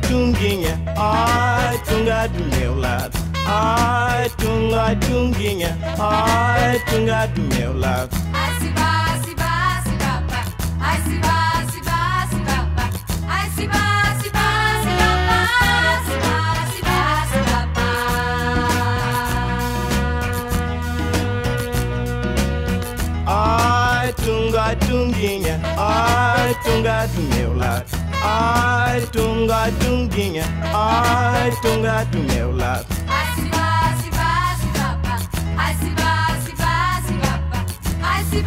tunginha, ai tunga do meu lado. Ai tunguinha, ai tunga do meu lado. Ai se vá, se vá, se vá, ai se vá, se vá, se vá, ai se vá. Ai tunga do meu lado. Ai tunguinha, ai tunga do meu lado. Ai se vá, se vá, se vá, ai se vá, se vá, se vá, ai se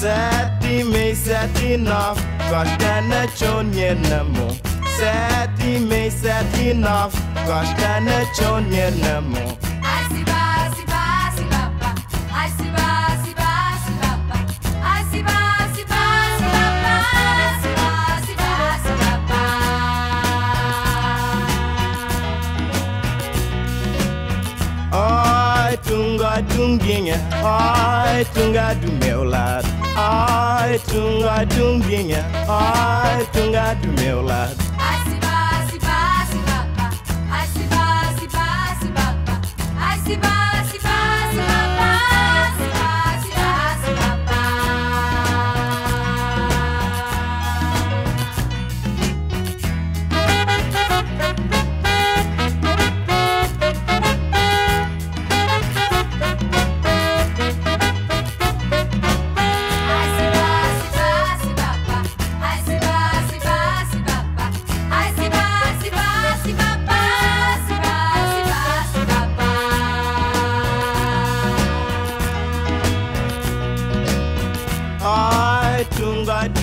vá. Sete, meia, sete, nove, gosta na chonha na mão. Sete, meia, sete, nove, gosta na chonha na mão. Ai se vá, se vá, se vá, ai se vá, se vá, se vá, ai se vá, se vá, se vá, se vá, se vá, se vá. Ai tunguinha, ai tunga do meu lado. Ai tunguinha, ai tunga do meu lado. Ai se vá, se vá, se vá, ai se vá, se vá, se vá, ai se vá, se vá, se vá, se vá, se vá, se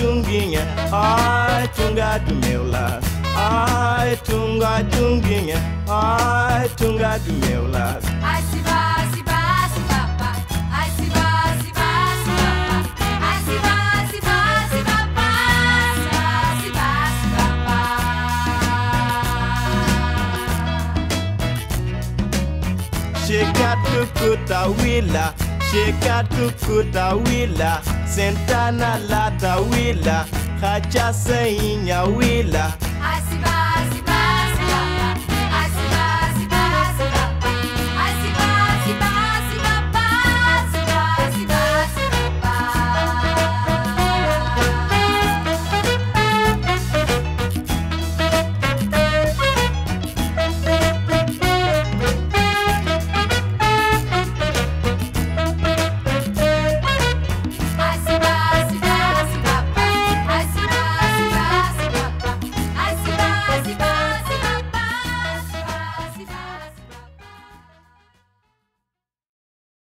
tunguinha, ai tunga do meu lado. Ai tunguinha, ai tunga do meu lado. Ai se vá, se vá, se vá, ai se vá, se vá, se vá, ai se vá, se vá, se vá, se vá, se vá. Chega do Cutawila, chega do Cutawila. Senta na lata, Willa, racha seinha, Willa.